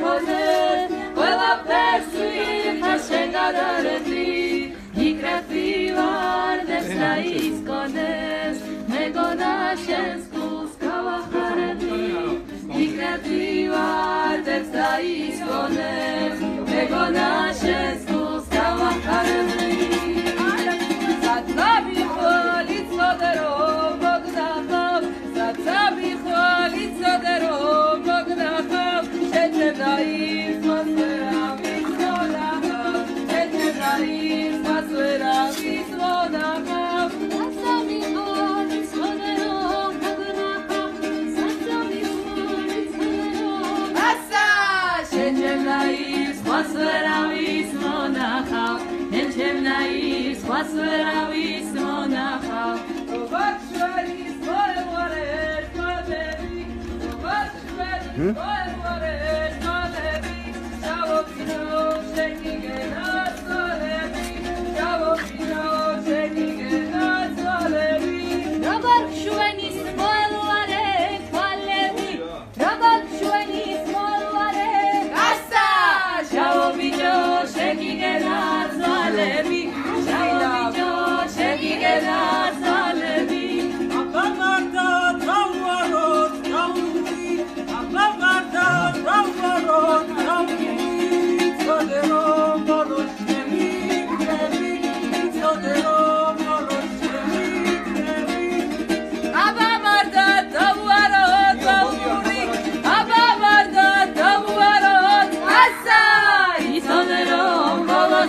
cose, quella verso il facendo d'arredi, i creativar desna iscones, ne godashen scuskava arredi, i creativar desna iscones, ne godashen scuskava arredi. Zatrabi chvalit zodero, bogdachav, zatrabi chvalit zodero, Darim masvera misvodachav, et darim masvera misvodachav. Zatzami chol misvodero bogdachav, zatzami chol misvodero. Asa, et darim masvera misvodachav, et darim masvera misvodachav. Tovat shveris kol vorer kol bevi, tovat shveris kol vorer.